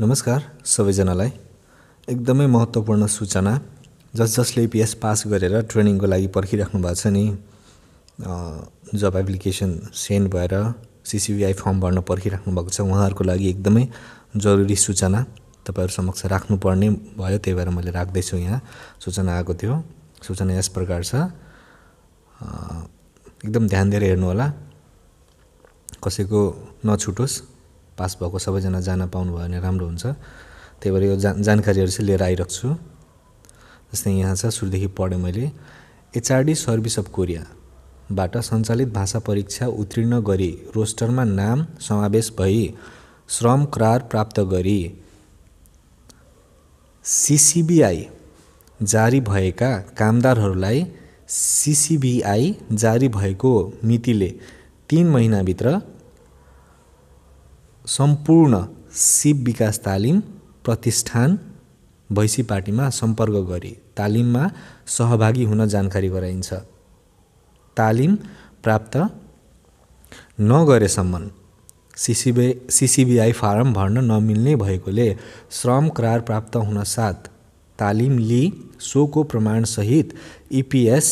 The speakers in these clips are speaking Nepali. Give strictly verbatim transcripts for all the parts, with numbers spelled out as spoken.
नमस्कार सबैजनालाई एकदमै महत्त्वपूर्ण सूचना जस जसले ईपीएस पास गरेर ट्रेनिङको लागि पर्खिराख्नु भएको छ नि जब एप्लिकेसन सेन्ड भएर सीसीबीआई फर्म भर्न पर्खिराख्नु भएको छ उहाँहरूको लागि एकदमै जरुरी सूचना तपाईहरु समक्ष राख्नुपर्ने भयो। त्यही भएर मैले राख्दै छु। यहाँ सूचना आएको थियो। सूचना यस प्रकार छ, एकदम ध्यान दिएर हेर्नु होला, कसैको नछुटोस्। पास भएको सबैजना जान पाउनुभयो भने राम्रो हुन्छ। त्यही भएर यो जा, जानकारीहरू चाहिँ लिएर आइराख्छु। जस्तै यहाँ छ, सुरुदेखि पढेँ मैले। एचआरडी सर्भिस अफ कोरियाबाट सञ्चालित भाषा परीक्षा उत्तीर्ण गरी रोस्टरमा नाम समावेश भई श्रम करार प्राप्त गरी सीसीबीआई जारी भएका कामदारहरूलाई सीसीबीआई जारी भएको मितिले तीन महिनाभित्र सम्पूर्ण सिप विकास तालिम प्रतिष्ठान भैँसीपाटीमा सम्पर्क गरी तालिममा सहभागी हुन जानकारी गराइन्छ। तालिम प्राप्त नगरेसम्म सीसीबी सीसीबीआई फारम भर्न नमिल्ने भएकोले श्रम करार प्राप्त हुन साथ तालिम लिई सोको प्रमाणसहित ईपीएस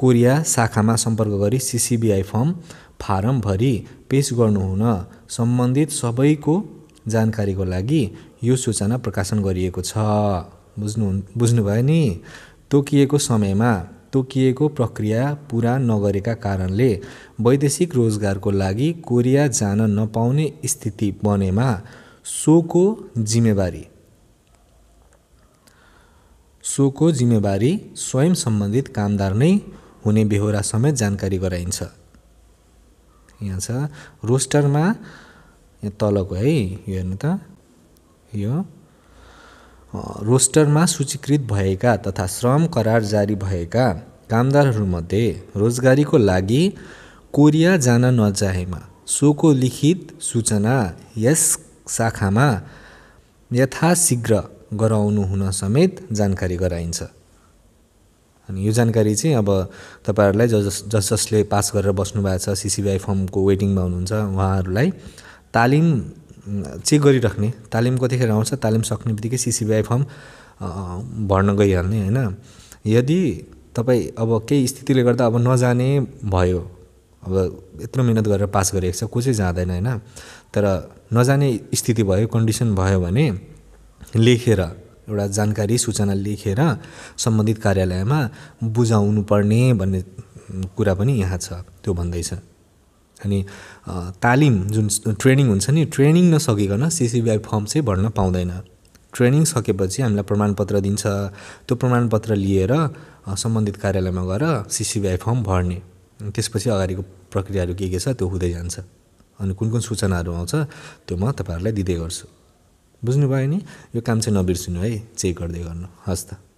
कोरिया शाखामा सम्पर्क गरी सीसीबीआई फर्म फारम भरी पेश गर्नुहुन सम्बन्धित सबैको जानकारीको लागि यो सूचना प्रकाशन गरिएको छ। बुझ्नु बुझ्नुभयो नि। तोकिएको समयमा तोकिएको प्रक्रिया पूरा नगरेका कारणले वैदेशिक रोजगारको लागि कोरिया जान नपाउने स्थिति बनेमा सोको जिम्मेवारी सोको जिम्मेवारी स्वयं सम्बन्धित कामदार नै हुने बेहोरा समेत जानकारी गराइन्छ। यहाँ छ रोस्टरमा तलको है, यो हेर्नु त, यो रोस्टरमा सूचीकृत भएका तथा श्रम करार जारी भएका कामदारहरूमध्ये रोजगारीको लागि कोरिया जान नचाहेमा सोको लिखित सूचना यस शाखामा यथाशीघ्र गराउनु हुन समेत जानकारी गराइन्छ। अनि यो जानकारी चाहिँ अब तपाईहरुलाई जस जस जसले पास गरेर बस्नु भएको छ, सीसीबीआई फर्मको वेटिङमा हुनुहुन्छ उहाँहरूलाई तालिम चेक गरिराख्ने। तालिम कतिखेर आउँछ, तालिम सक्ने बित्तिकै सीसीबीआई फर्म भर्न गइहाल्ने हैन। यदि तपाई अब केही स्थितिले गर्दा अब नजाने भयो, अब यत्रो मेहनत गरेर पास गरेको छ, को चाहिँ जाँदैन हैन, तर नजाने स्थिति भयो, कन्डिसन भयो भने लेखेर एउटा जानकारी सूचना लेखेर सम्बन्धित कार्यालयमा बुझाउनु पर्ने भन्ने कुरा पनि यहाँ छ, त्यो भन्दैछ। अनि तालिम जुन ट्रेनिङ हुन्छ नि, ट्रेनिङ नसकिकन सीसीबीआई फर्म चाहिँ भर्न पाउँदैन। ट्रेनिङ सकेपछि हामीलाई प्रमाणपत्र दिन्छ, त्यो प्रमाणपत्र लिएर सम्बन्धित कार्यालयमा गएर सीसीबीआई फर्म भर्ने। त्यसपछि अगाडिको प्रक्रियाहरू के के छ त्यो हुँदै जान्छ। अनि कुन कुन सूचनाहरू आउँछ त्यो म तपाईँहरूलाई दिँदै गर्छु। बुझ्नुभयो नि। यो काम चाहिँ नबिर्सिनु है, चेक गर्दै गर्नु। हस् त।